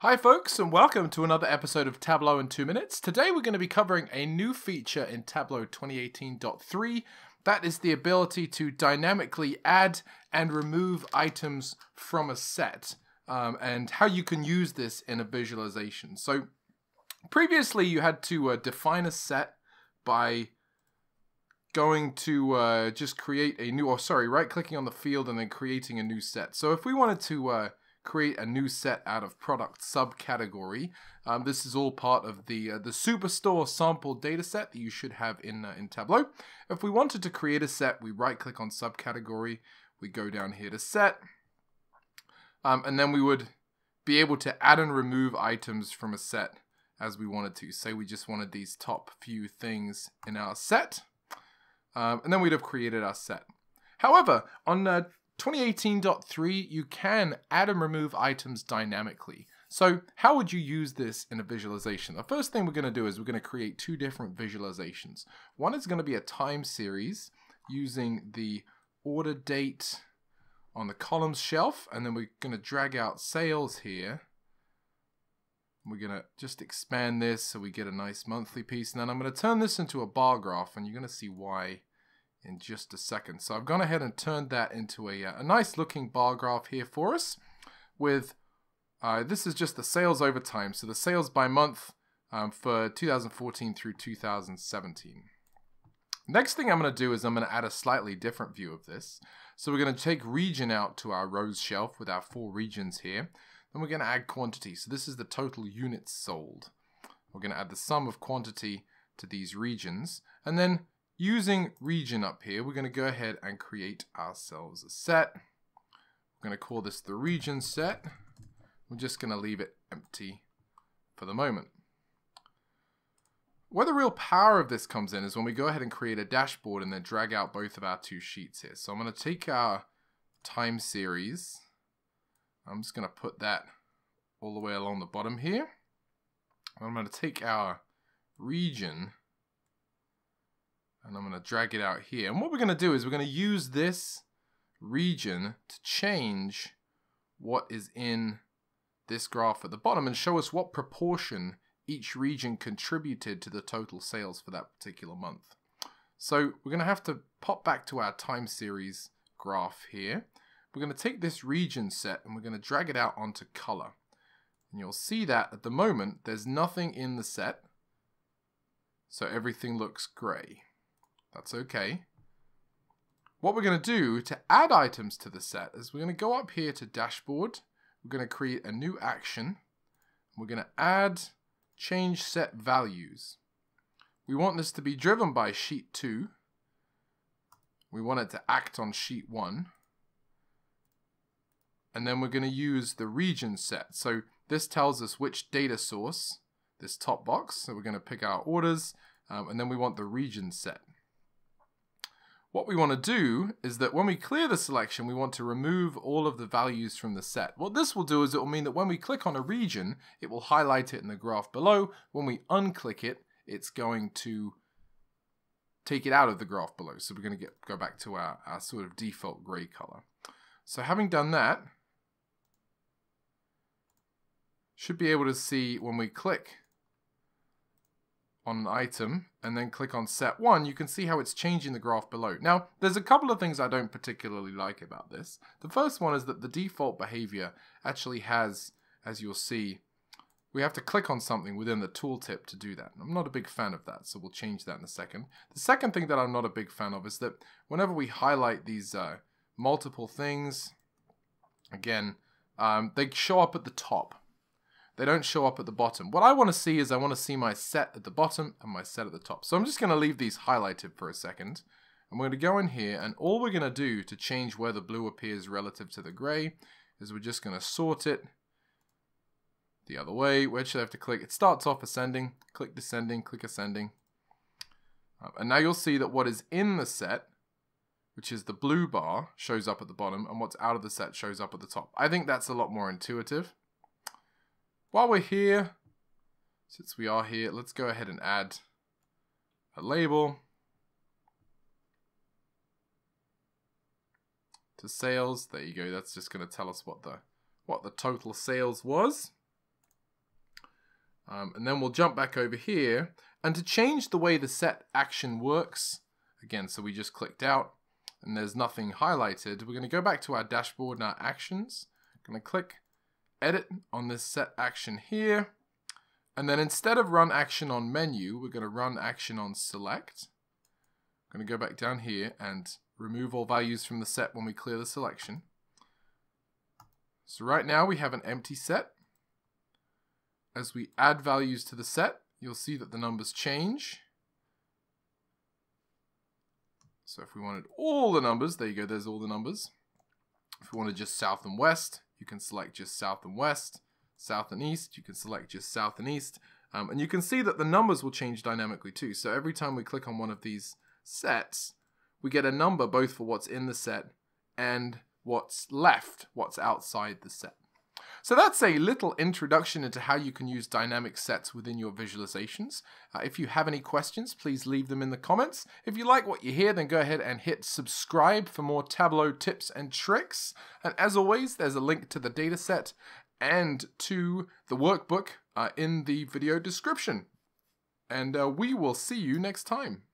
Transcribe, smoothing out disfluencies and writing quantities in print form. Hi folks, and welcome to another episode of Tableau in 2 minutes. Today we're going to be covering a new feature in Tableau 2018.3. That is the ability to dynamically add and remove items from a set and how you can use this in a visualization. So previously you had to define a set by going to just create a new, or sorry, right clicking on the field and then creating a new set. So if we wanted to create a new set out of product subcategory. This is all part of the Superstore sample data set that you should have in Tableau. If we wanted to create a set, we right click on subcategory, we go down here to set, and then we would be able to add and remove items from a set as we wanted to. Say we just wanted these top few things in our set, and then we'd have created our set. However, on 2018.3, you can add and remove items dynamically. So how would you use this in a visualization? The first thing we're going to do is we're going to create two different visualizations. One is going to be a time series using the order date on the columns shelf, and then we're going to drag out sales here. We're going to just expand this so we get a nice monthly piece, and then I'm going to turn this into a bar graph, and you're going to see why in just a second. So I've gone ahead and turned that into a nice looking bar graph here for us with, this is just the sales over time. So the sales by month for 2014 through 2017. Next thing I'm going to do is I'm going to add a slightly different view of this. So we're going to take region out to our rows shelf with our four regions here. Then we're going to add quantity. So this is the total units sold. We're going to add the sum of quantity to these regions, and then using region up here, we're going to go ahead and create ourselves a set. We're going to call this the region set. We're just going to leave it empty for the moment. Where the real power of this comes in is when we go ahead and create a dashboard and then drag out both of our two sheets here. So I'm going to take our time series. I'm just going to put that all the way along the bottom here. I'm going to take our region, and I'm going to drag it out here. And what we're going to do is we're going to use this region to change what is in this graph at the bottom and show us what proportion each region contributed to the total sales for that particular month. So we're going to have to pop back to our time series graph here. We're going to take this region set and we're going to drag it out onto color. And you'll see that at the moment, there's nothing in the set. So everything looks gray. That's okay. What we're going to do to add items to the set is we're going to go up here to dashboard. We're going to create a new action. We're going to add change set values. We want this to be driven by sheet 2. We want it to act on sheet 1. And then we're going to use the region set. So this tells us which data source, this top box. So we're going to pick our orders, and then we want the region set. What we want to do is that when we clear the selection, we want to remove all of the values from the set. What this will do is it will mean that when we click on a region, it will highlight it in the graph below. When we unclick it, it's going to take it out of the graph below. So we're going to go back to our sort of default gray color. So having done that, should be able to see when we click on an item and then click on set 1, you can see how it's changing the graph below. Now, there's a couple of things I don't particularly like about this. The first one is that the default behavior actually has, as you'll see, we have to click on something within the tooltip to do that. I'm not a big fan of that, so we'll change that in a second. The second thing that I'm not a big fan of is that whenever we highlight these multiple things, again, they show up at the top. They don't show up at the bottom. What I want to see is I want to see my set at the bottom and my set at the top. So I'm just going to leave these highlighted for a second. I'm going to go in here, and all we're going to do to change where the blue appears relative to the gray is we're just going to sort it the other way. Where should I have to click? It starts off ascending, click descending, click ascending. And now you'll see that what is in the set, which is the blue bar, shows up at the bottom, and what's out of the set shows up at the top. I think that's a lot more intuitive. While we're here, since we are here, let's go ahead and add a label to sales. There you go. That's just going to tell us what the total sales was. And then we'll jump back over here. And to change the way the set action works, again, so we just clicked out and there's nothing highlighted, we're going to go back to our dashboard and our actions. I'm going to click edit on this set action here. And then instead of run action on menu, we're going to run action on select. I'm going to go back down here and remove all values from the set when we clear the selection. So right now we have an empty set. As we add values to the set, you'll see that the numbers change. So if we wanted all the numbers, there you go, there's all the numbers. If we wanted just south and west, you can select just south and west. South and east, you can select just south and east. And you can see that the numbers will change dynamically too. So every time we click on one of these sets, we get a number both for what's in the set and what's left, what's outside the set. So that's a little introduction into how you can use dynamic sets within your visualizations. If you have any questions, please leave them in the comments. If you like what you hear, then go ahead and hit subscribe for more Tableau tips and tricks. And as always, there's a link to the dataset and to the workbook in the video description. And we will see you next time.